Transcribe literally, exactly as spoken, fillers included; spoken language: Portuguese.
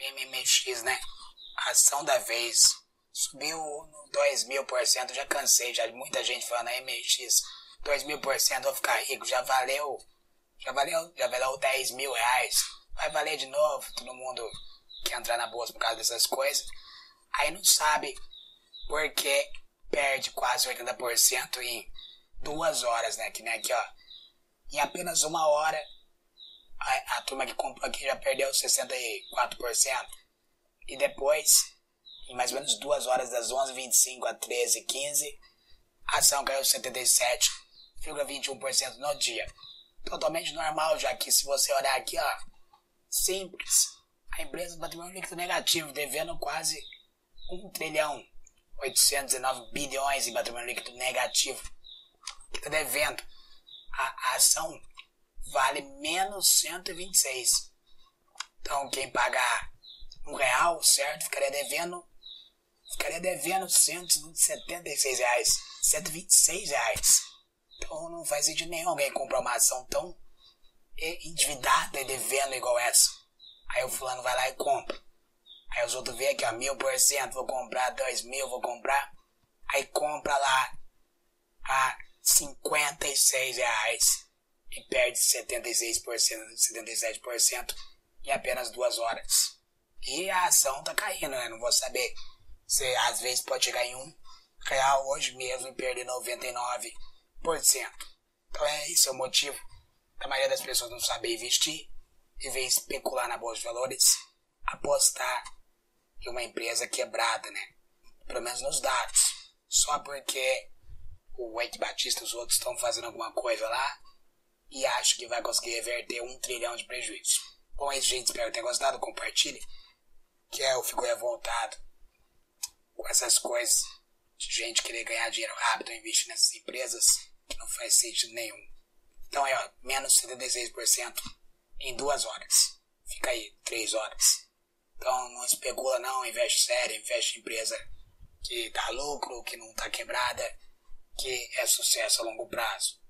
M M X, né? A ação da vez. Subiu dois mil por cento, já cansei, já muita gente falando M M X, dois mil por cento, vou ficar rico, já valeu, já valeu, já valeu dez mil reais, vai valer de novo, todo mundo quer entrar na bolsa por causa dessas coisas, aí não sabe porque perde quase oitenta por cento em duas horas, né, que nem aqui, ó, em apenas uma hora, a, a turma que comprou aqui já perdeu sessenta e quatro por cento, e depois... Em mais ou menos duas horas, das onze e vinte e cinco a treze e quinze, a ação caiu setenta e sete vírgula vinte e um por cento no dia. Totalmente normal, já que se você olhar aqui, ó, simples, a empresa do patrimônio líquido negativo, devendo quase um trilhão oitocentos e dezenove bilhões em patrimônio líquido negativo. Está devendo. A, a ação vale menos cento e vinte e seis. Então, quem pagar um real, certo, ficaria devendo... Ficaria devendo cento e setenta e seis reais, cento e vinte e seis reais. Então não faz sentido nenhum alguém comprar uma ação tão endividada e devendo igual essa. Aí o fulano vai lá e compra. Aí os outros veem aqui, ó, mil por cento, vou comprar, dois mil, vou comprar. Aí compra lá a cinquenta e seis reais e perde setenta e seis por cento, setenta e sete por cento em apenas duas horas. E a ação tá caindo, né? Não vou saber. Você, às vezes, pode chegar em um real hoje mesmo e perder noventa e nove por cento. Então, é isso é o motivo da maioria das pessoas não saber investir, e ver especular na Bolsa de Valores, apostar em uma empresa quebrada, né? Pelo menos nos dados. Só porque o Eike Batista e os outros estão fazendo alguma coisa lá e acho que vai conseguir reverter um trilhão de prejuízo. Bom, é isso, gente. Espero que tenham gostado. Compartilhe, que eu fico revoltado com essas coisas de gente querer ganhar dinheiro rápido e investir nessas empresas que não faz sentido nenhum. Então é, ó, menos setenta e seis por cento em duas horas. Fica aí, três horas. Então não especula não, investe sério, investe em empresa que dá lucro, que não tá quebrada, que é sucesso a longo prazo.